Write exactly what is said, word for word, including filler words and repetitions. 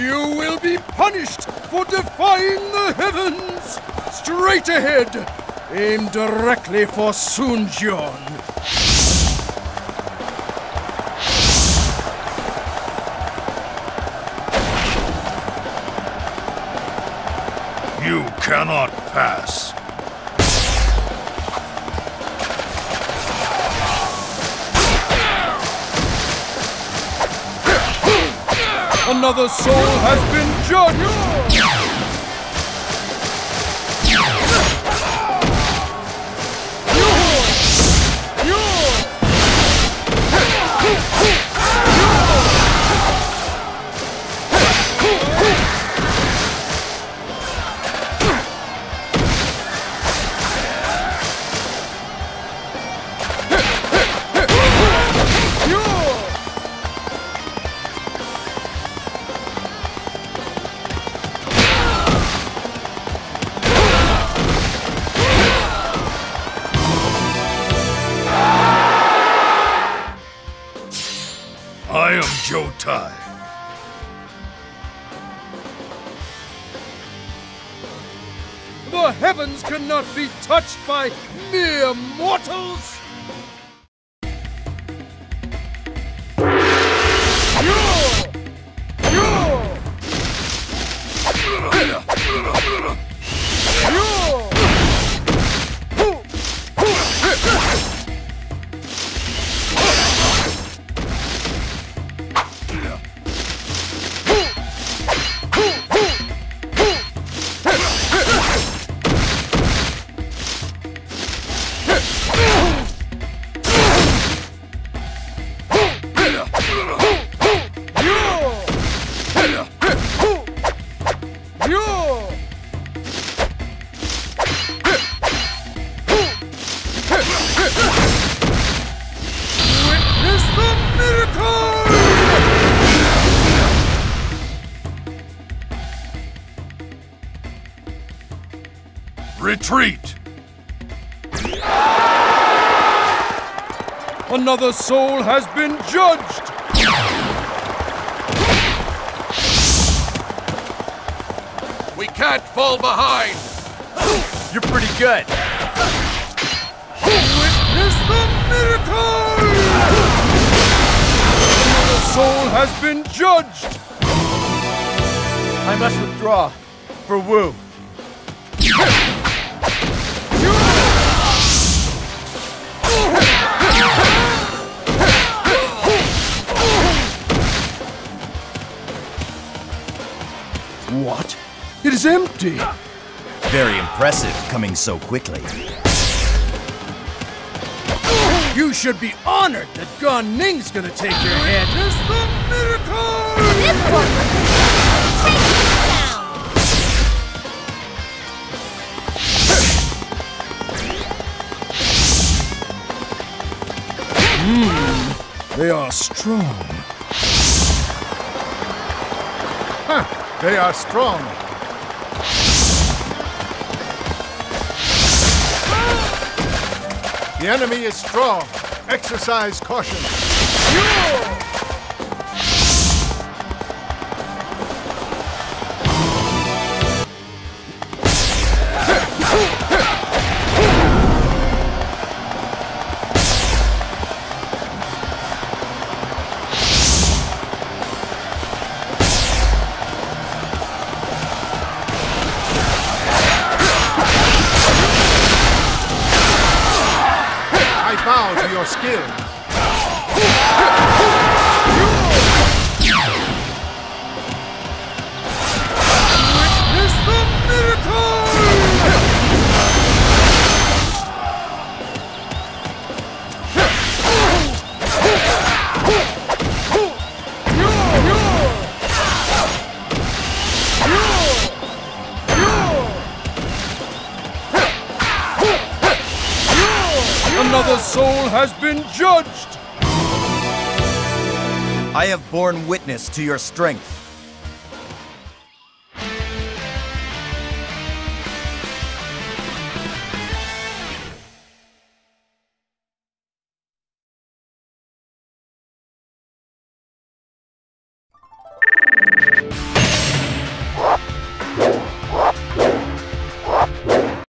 You will be punished for defying the heavens! Straight ahead! Aim directly for Sunjeon! You cannot pass. Another soul has been judged. I am Jyotai. The heavens cannot be touched by mere mortals! Witness the miracle! Retreat! Another soul has been judged! We can't fall behind! You're pretty good. Witness the miracle! Another soul has been judged! I must withdraw for Wu. What? It is empty! Very impressive, coming so quickly. You should be honored that Gan Ning's gonna take your head. It's the miracle! This one! Take it down! Hmm, they are strong. Huh, they are strong. The enemy is strong. Exercise caution. Bow to your skill. Witness the miracle. Another soul has been judged! I have borne witness to your strength.